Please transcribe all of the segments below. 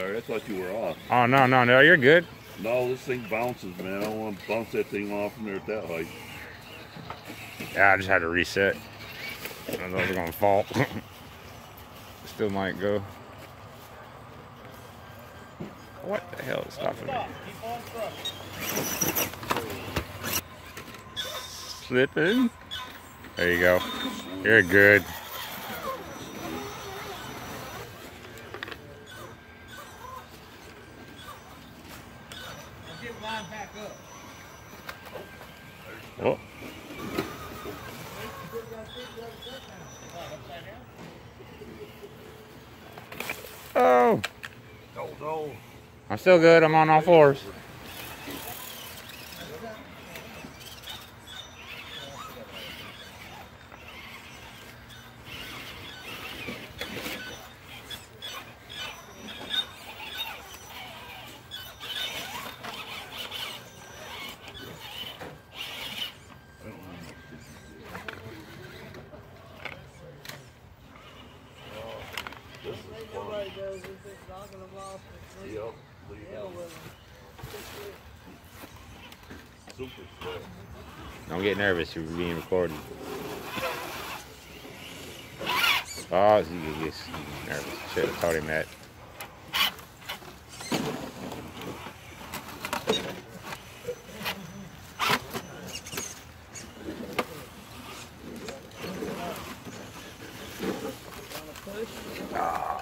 Sorry, I thought you were off. Oh, no, no, no, you're good. No, this thing bounces, man. I don't want to bounce that thing off from there at that height. Yeah, I just had to reset. I thought it was going to fall. Still might go. What the hell is stopping me? Keep on trucking. Slipping. There you go. You're good. Get mine back up. Oh. Oh. No. I'm still good. I'm on all fours. Don't get nervous, you're being recorded. Oh, you gets nervous. Should have told him that. Ah.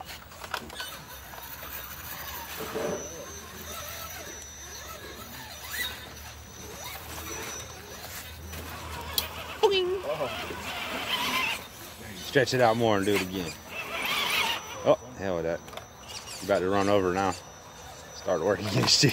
Stretch it out more and do it again. Oh, hell with that. About to run over now. Start working against you.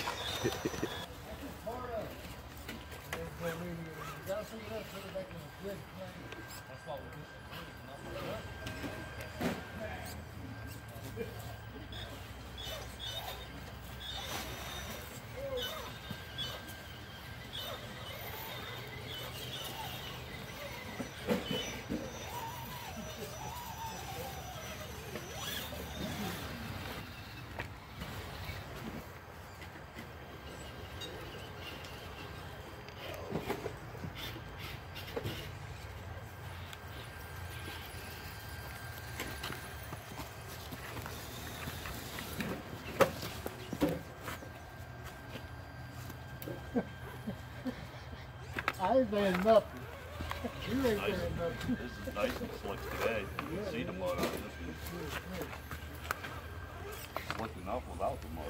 I ain't saying nothing. You ain't saying nothing. This is nice and slick today. You can see the mud on this one. Slicking up without the mud. I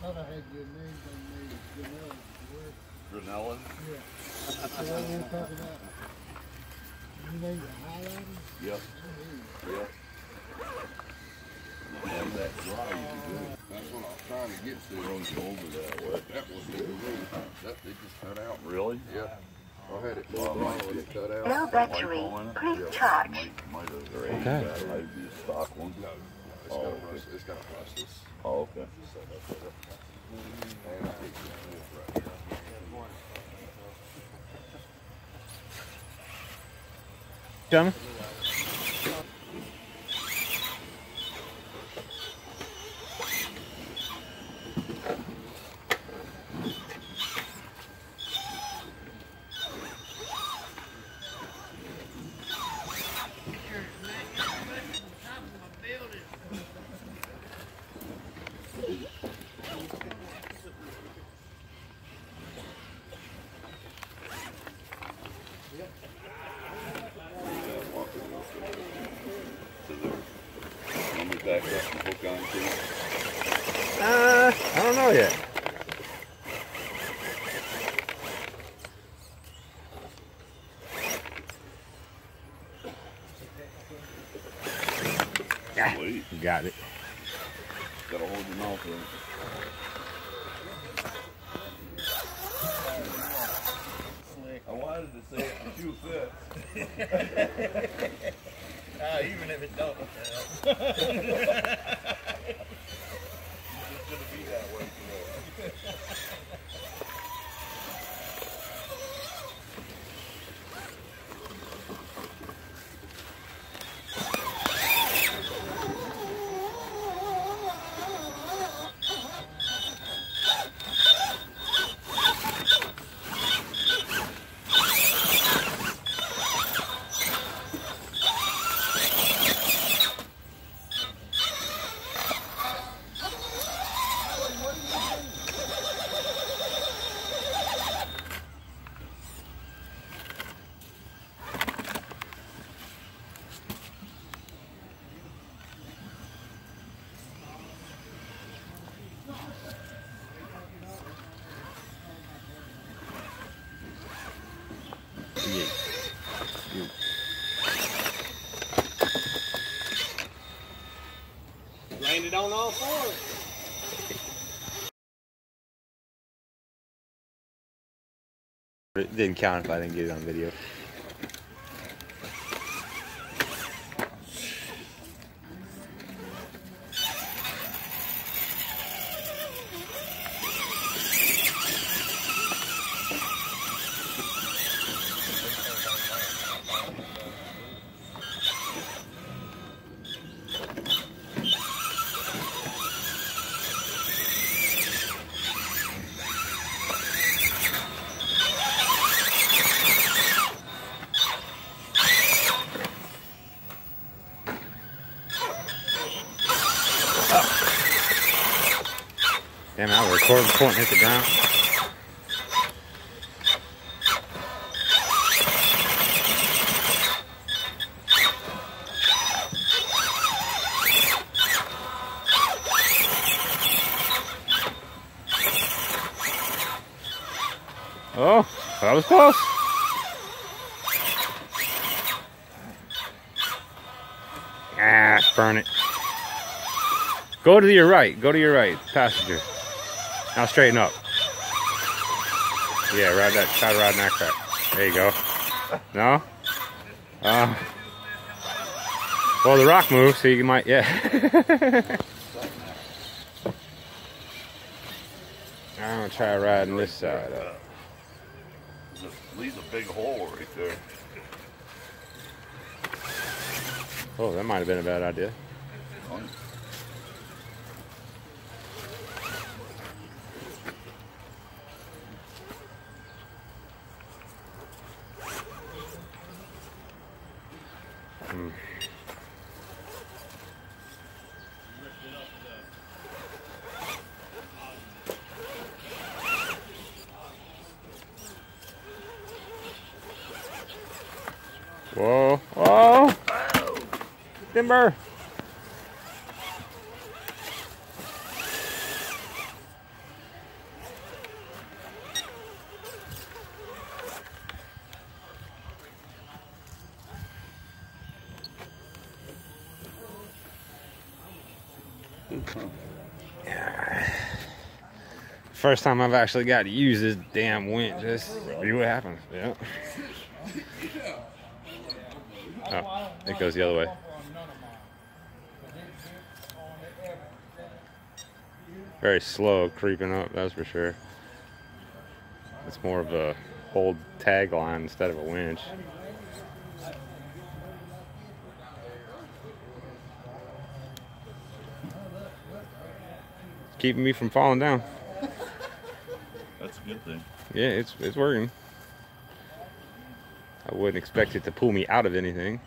thought I had your name on me. Granella? Yeah. That's what I was talking about. You named it highlighter? Yep. Yep. Have that dry, you can do it. That's what I was trying to get to. Runs over that way. That was the root. That they just cut out. Really? Yeah. I had it blown off when it cut out. No battery. Please charge. Okay. Stock one. No. It's got a process. Oh, okay. And I think it's right now. Coming? Back up and hook on to? I don't know yet. Sweet. Ah, got it. Gotta hold your mouth in. I wanted to say it for 2 fits. Even if it don't. It's just gonna be that way tomorrow. Grind it on all fours. It didn't count if I didn't get it on video. Damn, I'll record before it hit the ground. Oh, that was close. Ah, burn it. Go to your right. Go to your right, passenger. Now straighten up. Yeah, ride that, try to ride that crack. There you go. No? Well, the rock moves, so you might, yeah. I'm gonna try riding this side up. Leaves a big hole right there. Oh, that might have been a bad idea. Whoa, whoa, timber. Yeah. First time I've actually got to use this damn winch. Just see what happens. Yeah. Oh, it goes the other way. Very slow creeping up, that's for sure. It's more of a old tagline instead of a winch. Keeping me from falling down. That's a good thing. Yeah, it's working. I wouldn't expect it to pull me out of anything.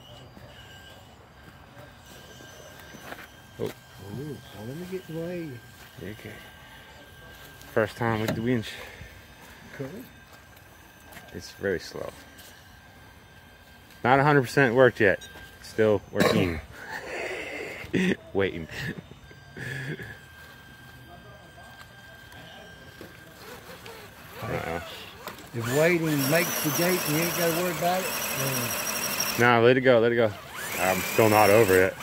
Oh, ooh, let me get away. Okay. First time with the winch. Cool. It's very slow. Not 100% worked yet. Still working. Waiting. Uh-oh. If waiting makes the gate and you ain't got to worry about it, then... Nah, let it go, let it go. I'm still not over it.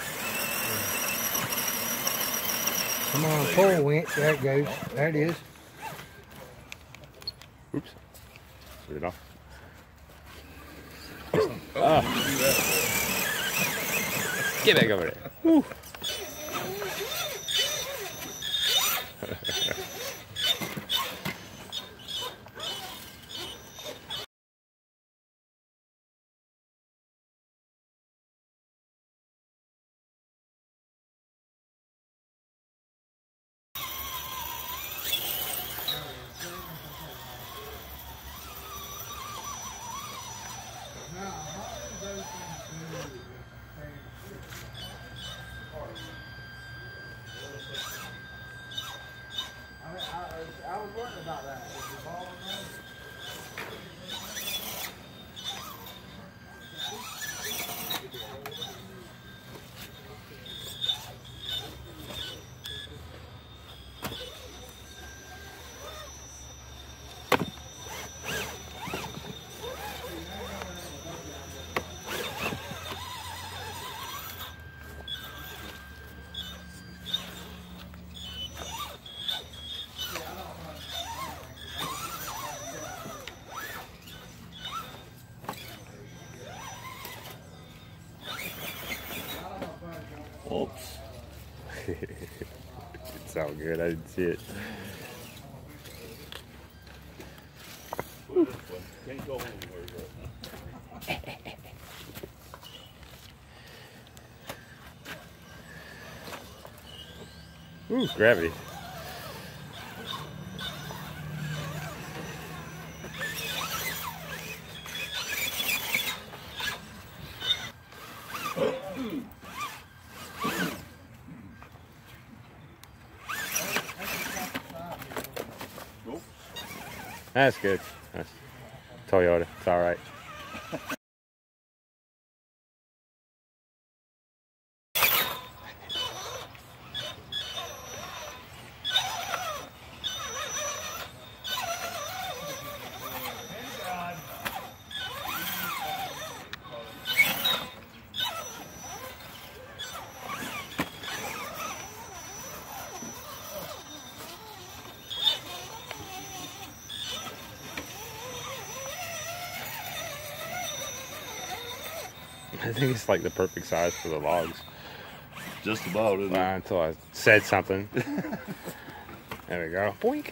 Come on, pull winch. There it goes. There it is. Oops. Put it off. Oh. Get back over there. Woo. It's all good. I didn't see it. Can't go anywhere. Ooh, gravity. That's good. That's Toyota. It's all right. I think it's like the perfect size for the logs. Just about, isn't it? Until I said something. There we go. Boink,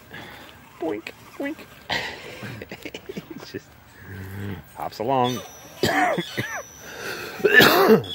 boink, boink. It just hops along. Oh.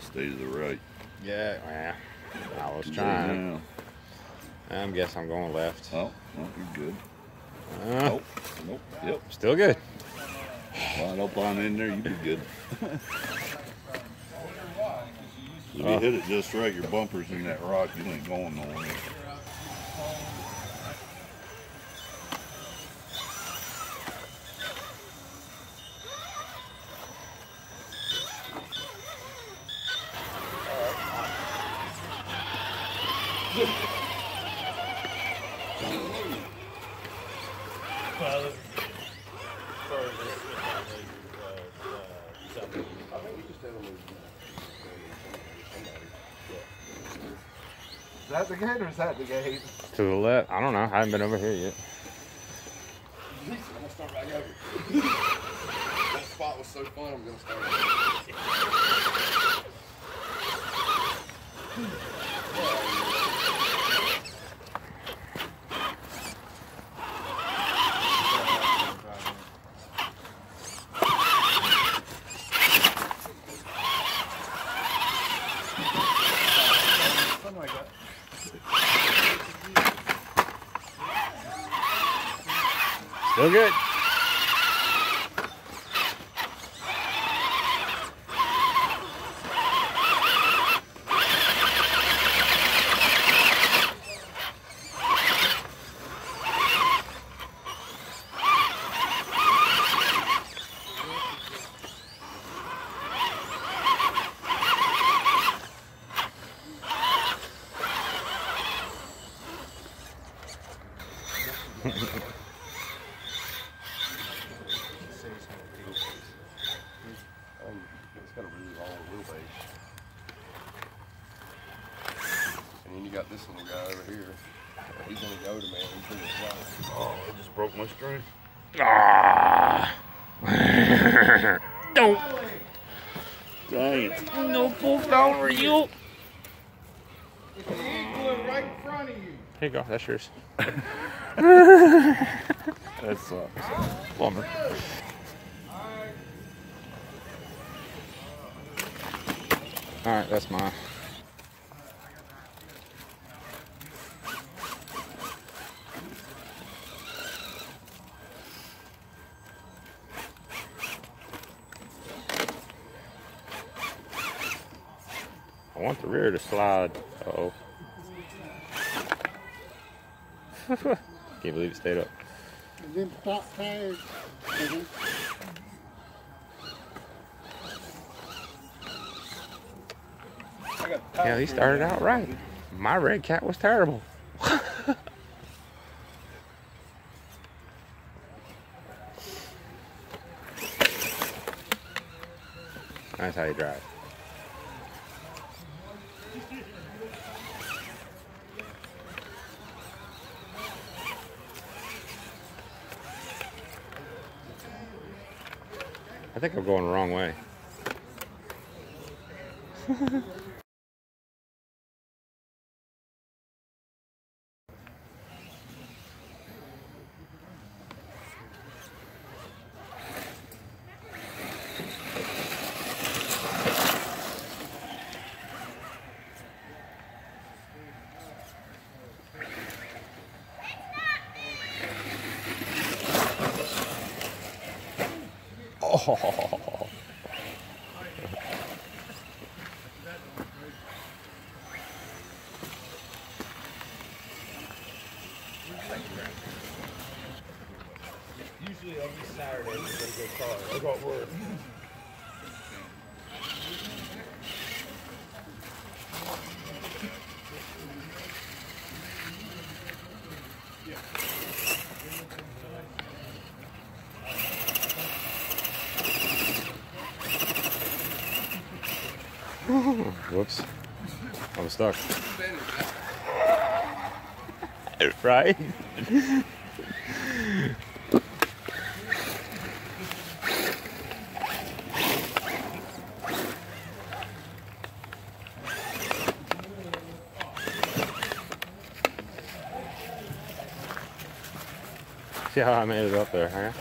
Stay to the right. Yeah. Yeah. I was trying. Yeah. I guess I'm going left. Oh, no, you're good. Nope. Nope. Yep. Still good. Line up on in there, you'd be good. If you hit it just right, your bumper's in that rock, you ain't going nowhere. Is that the gate or is that the gate? To the left. I don't know. I haven't been over here yet. I'm gonna start right over. That spot was so fun. I'm gonna start right over. Still good. Got this little guy over here. He's on the motor, man. He's pretty fly. Oh, it just broke my string. Ah! Don't. Dang it. No pull down for you. It's the igloo right in front of you. Here you go. That's yours. That's a bummer. All right, that's mine. I want the rear to slide. Uh-oh. Can't believe it stayed up. And then pop tires. Yeah, he started out right. My red cat was terrible. That's how you drive. I think I'm going the wrong way. Oh. Usually on these Saturdays, we go car. I got work. Whoops. I'm stuck. Right? See how I made it up there, huh?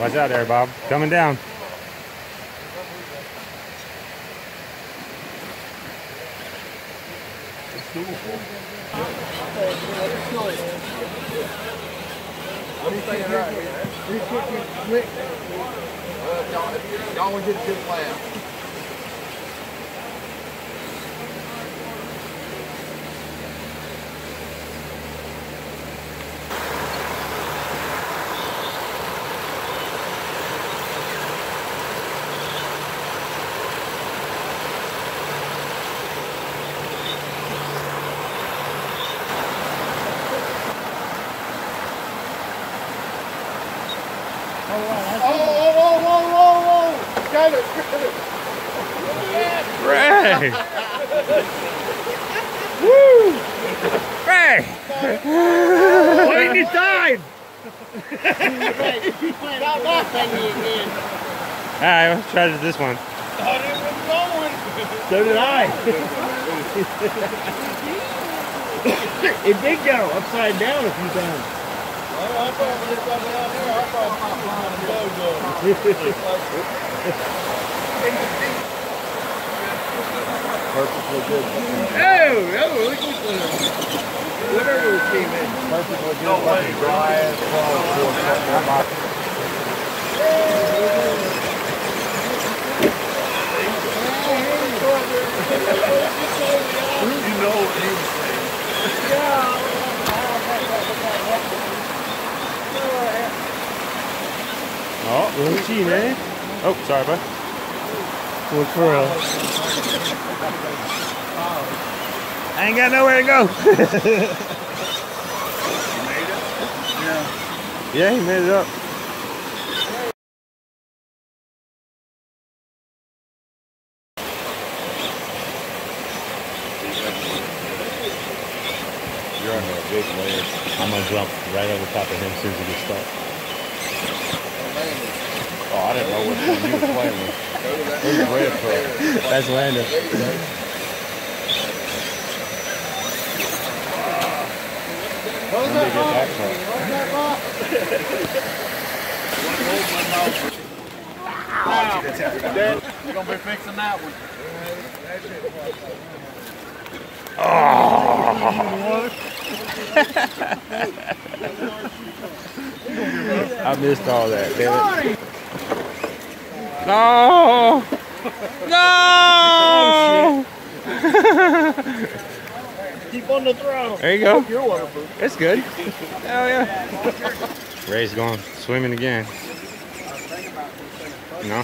Watch out there, Bob. Coming down. It's doable. Y'all will get a good laugh. Ray! Woo! Ray! Why didn't you dive? Alright, let's try this one. Thought it was going! So did I! It did go upside down a few times. Well, I thought it was down here. I thought it was behind the logo. Perfectly good. Oh, that was really good. Whatever came in. Perfectly good. No way. Dry as well. You know what he was saying. Oh, little cheat, eh? Oh, sorry, bud. Look for us. I ain't got nowhere to go. You made it? Yeah. Yeah, he made it up. You're on a big layer. I'm gonna jump right over top of him as soon as he gets stuck. Oh, I didn't know what one you were playing with. There's a red pro. That's landed. You're going to be fixing that one. Oh. I missed all that, damn it. No! No! Keep on the throw. There you go. You're waterproof. That's good. Hell yeah. Ray's going swimming again. No?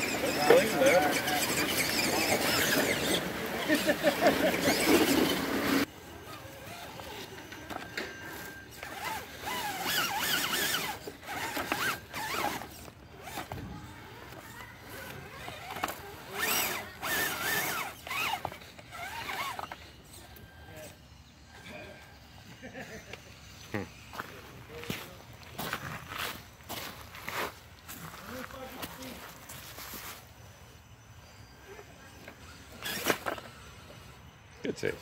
Good save.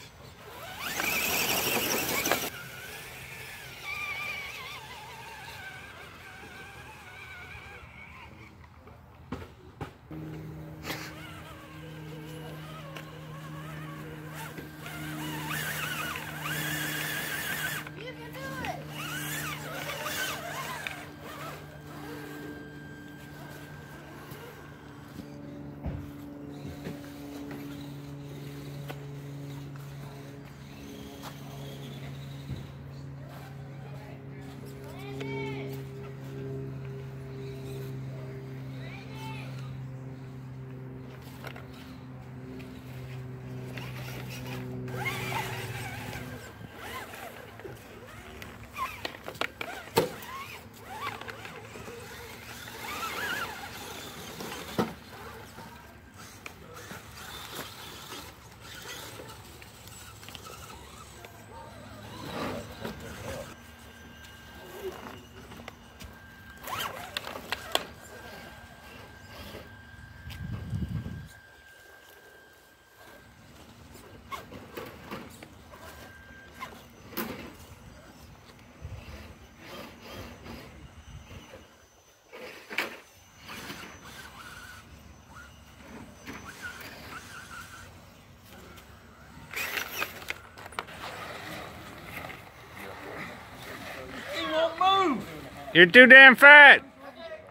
You're too damn fat.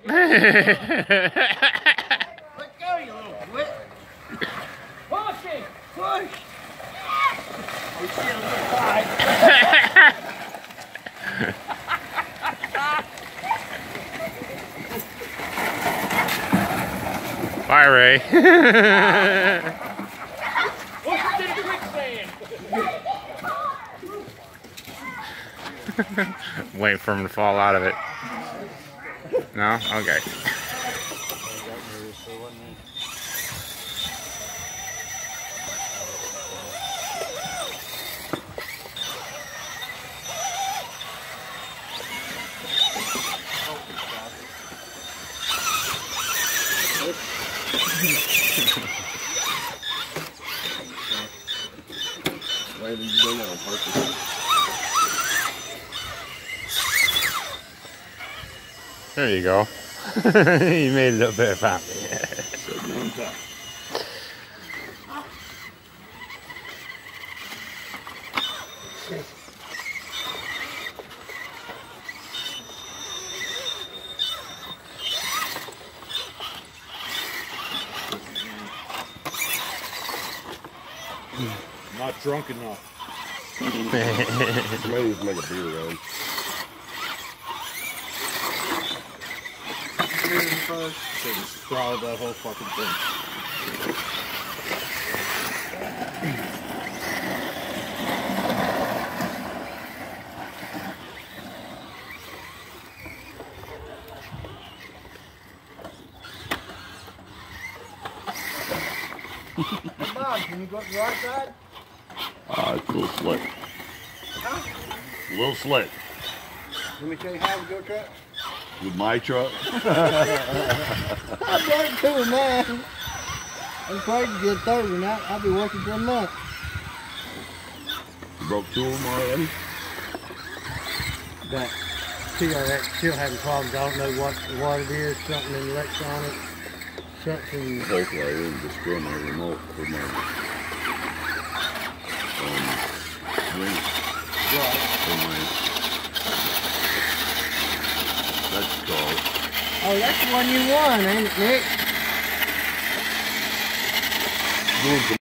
Let go, you little whip. Push it. Push. You're still a little wide. Bye, Ray. Wait for him to fall out of it. No? Okay. Why did you do that on purpose? There you go. You made it up there, Pop. I'm not drunk enough. Maybe it's like a beer run. Swallow that whole fucking thing. Come on, can you go to the right side? It's a little slick. Huh? A little slick. Let me tell you how we go, Chuck. With my truck? I worked till now. I'm trying to get 30 now. I'll be working for a month. You broke two of them already? That TRX still having problems. I don't know what it is. Something in electronic. Something. Hopefully I didn't destroy my remote for my drink. Right. That's cool. Oh, that's the one you won, ain't it, Nick? Yeah.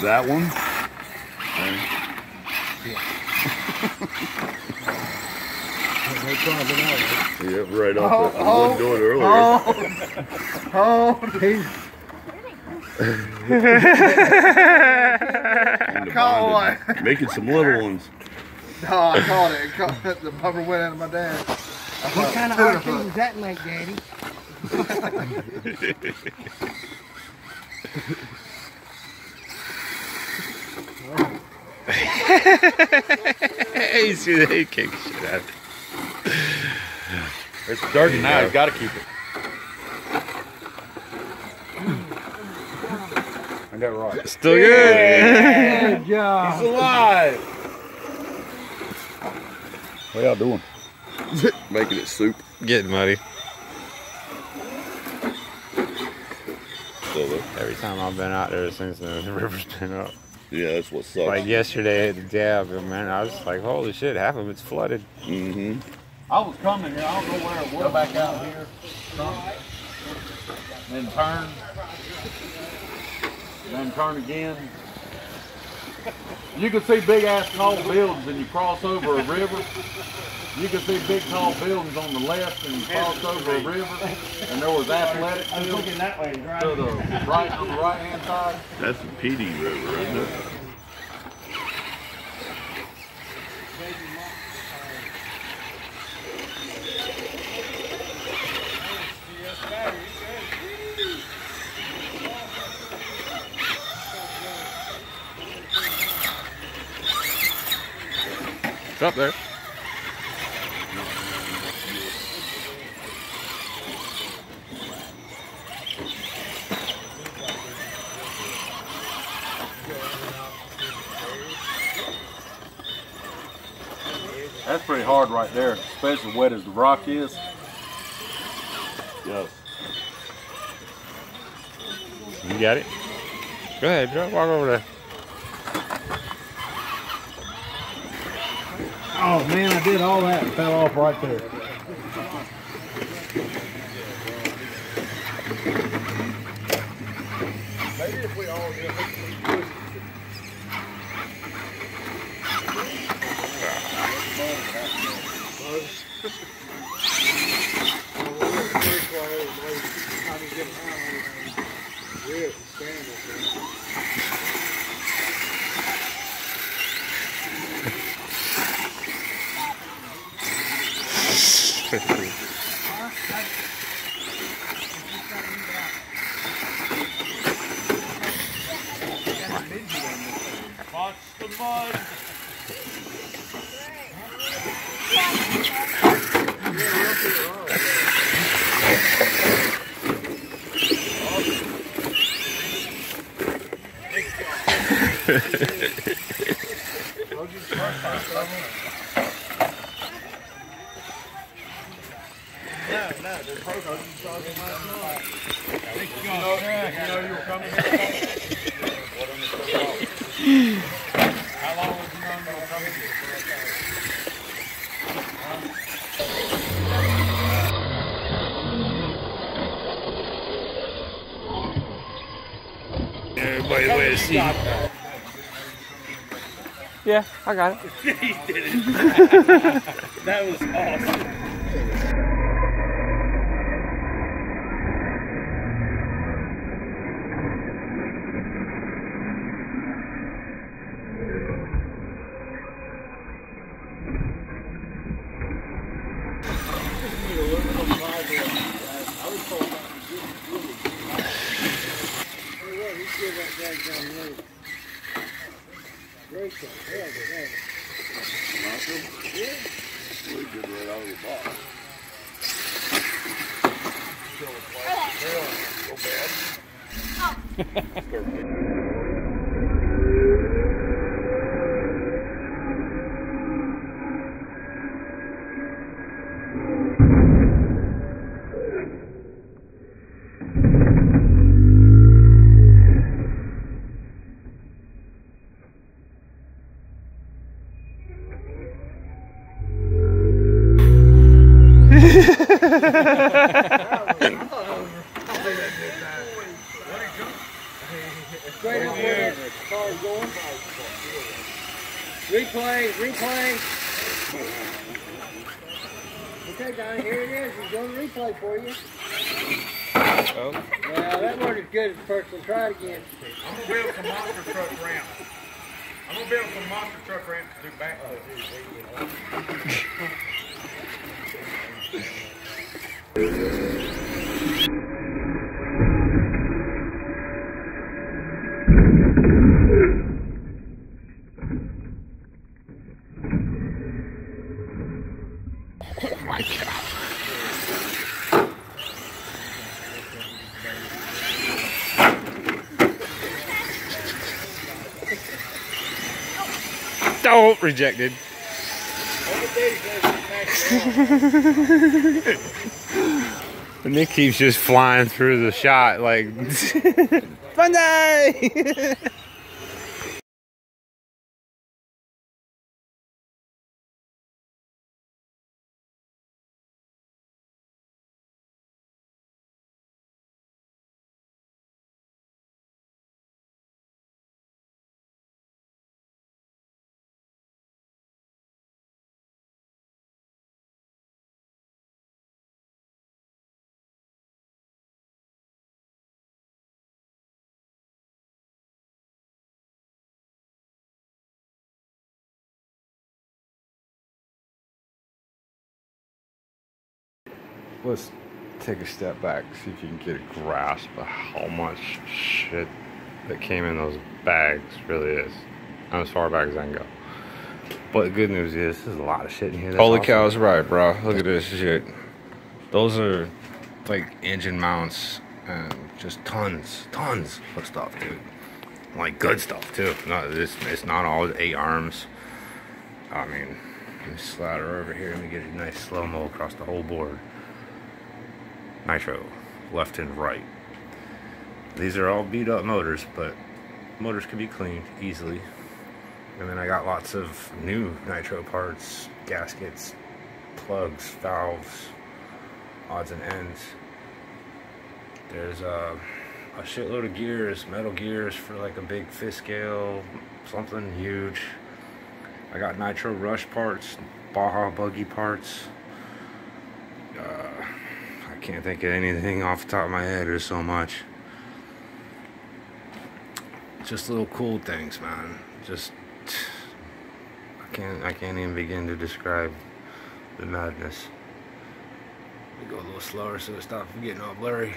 That one? Yeah. Yep, yeah, right off it. I wasn't doing it earlier. Oh, caught one. Making some little ones. No, I caught it. The bumper went out of my dad. What kind of arcade does that make, Daddy? You see, they kick shit out. It's dirty now. You gotta keep it. I got it right. Still good. Yeah. Good job. He's alive. What y'all doing? Making it soup. Getting muddy. Every time I've been out there since the river's been up. Yeah, that's what sucks. Like yesterday at the dam, man, I was just like, holy shit, half of it's flooded. Mm-hmm. I was coming here, I don't know where it was. Go back out here, then turn again. You can see big ass tall buildings and you cross over a river. You can see big tall buildings on the left and you cross over a river. And there was athletic fields. I was looking that way, right? To the right, on the right hand side. That's the PD River, right there. up there. That's pretty hard right there, especially wet as the rock is. Yo. You got it? Go ahead, Joe, walk over there. Oh man, I did all that and fell off right there. Maybe if we all did it. Watch the mud. Everybody where to see. Yeah, I got it. He did it. That was awesome. Okay, guys, here it is. He's doing a replay for you. Oh. Well, that wasn't as good as the first one. Try it again. I'm going to build some monster truck ramps. I'm going to build some monster truck ramps to do backflips. Oh, rejected. And Nick keeps just flying through the shot like fun day. Let's take a step back, see if you can get a grasp of how much shit that came in those bags really is. I'm as far back as I can go. But the good news is, there's a lot of shit in here. That's holy awesome. Cows, right, bro. Look at this shit. Those are like engine mounts and just tons of stuff, dude. Like good stuff too. No, it's not all 8 arms. I mean, let me slide her over here. Let me get a nice slow-mo across the whole board. Nitro, left and right. These are all beat up motors, but motors can be cleaned easily. And then I got lots of new Nitro parts, gaskets, plugs, valves, odds and ends. There's a shitload of gears, metal gears for like a big fifth scale, something huge. I got Nitro Rush parts, Baja Buggy parts. I can't think of anything off the top of my head. There's so much. Just little cool things, man. Just I can't even begin to describe the madness. Let me go a little slower so it's not getting all blurry.